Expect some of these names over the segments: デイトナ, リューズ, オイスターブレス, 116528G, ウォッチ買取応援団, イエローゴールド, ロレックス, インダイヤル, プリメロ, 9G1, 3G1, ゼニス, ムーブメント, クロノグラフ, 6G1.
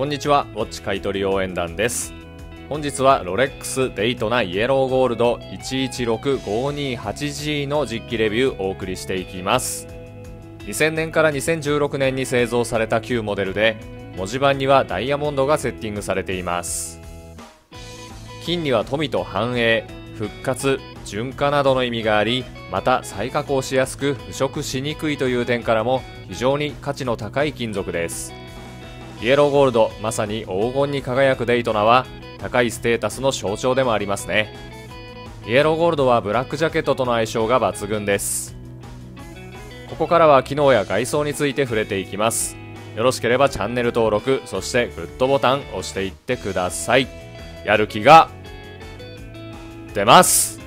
こんにちは、ウォッチ買取応援団です。本日はロレックスデイトナイエローゴールド 116528G の実機レビューをお送りしていきます。2000年から2016年に製造された旧モデルで、文字盤にはダイヤモンドがセッティングされています。金には富と繁栄、復活、純化などの意味があり、また再加工しやすく腐食しにくいという点からも非常に価値の高い金属です。イエローゴールド、まさに黄金に輝くデイトナは高いステータスの象徴でもありますね。イエローゴールドはブラックジャケットとの相性が抜群です。ここからは機能や外装について触れていきます。よろしければチャンネル登録、そしてグッドボタン押していってください。やる気が出ます。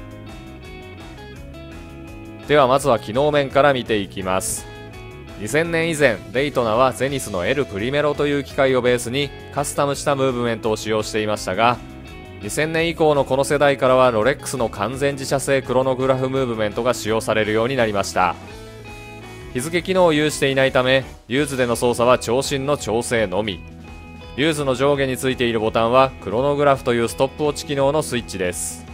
ではまずは機能面から見ていきます。2000年以前、デイトナはゼニスの L プリメロという機械をベースにカスタムしたムーブメントを使用していましたが、2000年以降のこの世代からはロレックスの完全自社製クロノグラフムーブメントが使用されるようになりました。日付機能を有していないため、リューズでの操作は長針の調整のみ。リューズの上下についているボタンはクロノグラフというストップウォッチ機能のスイッチです。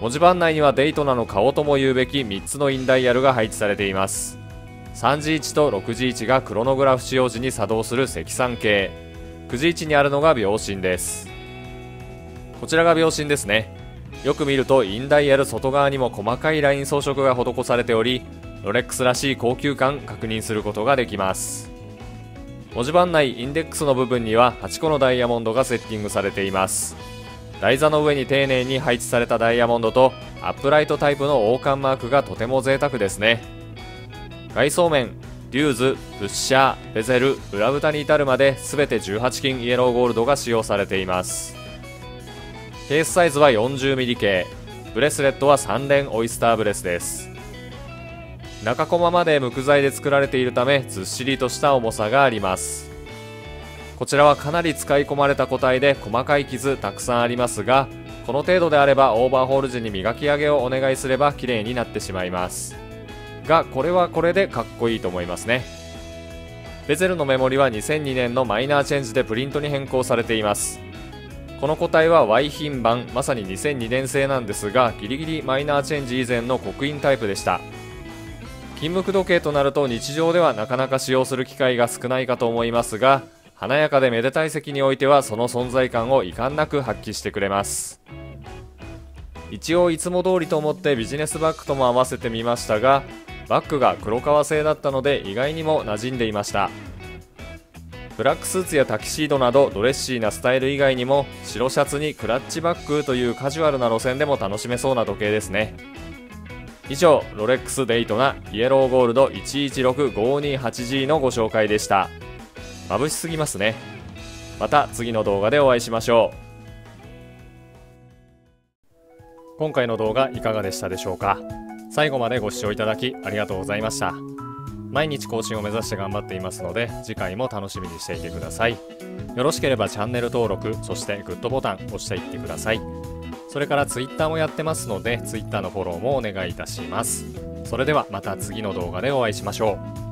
文字盤内にはデイトナの顔とも言うべき3つのインダイヤルが配置されています。3G1 と 6G1 がクロノグラフ使用時に作動する積算系、 9G1 にあるのが秒針です。こちらが秒針ですね。よく見るとインダイヤル外側にも細かいライン装飾が施されており、ロレックスらしい高級感確認することができます。文字盤内インデックスの部分には8個のダイヤモンドがセッティングされています。台座の上に丁寧に配置されたダイヤモンドとアップライトタイプの王冠マークがとても贅沢ですね。外装面、リューズ、プッシャー、ベゼル、裏蓋に至るまで全て18金イエローゴールドが使用されています。ケースサイズは 40mm 系、ブレスレットは3連オイスターブレスです。中駒まで木材で作られているため、ずっしりとした重さがあります。こちらはかなり使い込まれた個体で、細かい傷たくさんありますが、この程度であればオーバーホール時に磨き上げをお願いすれば綺麗になってしまいますが、これはこれでかっこいいと思いますね。ベゼルの目盛りは2002年のマイナーチェンジでプリントに変更されています。この個体は Y 品番、まさに2002年製なんですが、ギリギリマイナーチェンジ以前の刻印タイプでした。金木時計となると日常ではなかなか使用する機会が少ないかと思いますが、華やかでめでたい席においてはその存在感を遺憾なく発揮してくれます。一応いつも通りと思ってビジネスバッグとも合わせてみましたが、バッグが黒革製だったので意外にも馴染んでいました。ブラックスーツやタキシードなどドレッシーなスタイル以外にも、白シャツにクラッチバッグというカジュアルな路線でも楽しめそうな時計ですね。以上、ロレックスデイトナイエローゴールド 116528G のご紹介でした。眩しすぎますね。また次の動画でお会いしましょう。今回の動画いかがでしたでしょうか。最後までご視聴いただきありがとうございました。毎日更新を目指して頑張っていますので、次回も楽しみにしていてください。よろしければチャンネル登録、そしてグッドボタン押していってください。それから Twitter もやってますので、Twitter のフォローもお願いいたします。それではまた次の動画でお会いしましょう。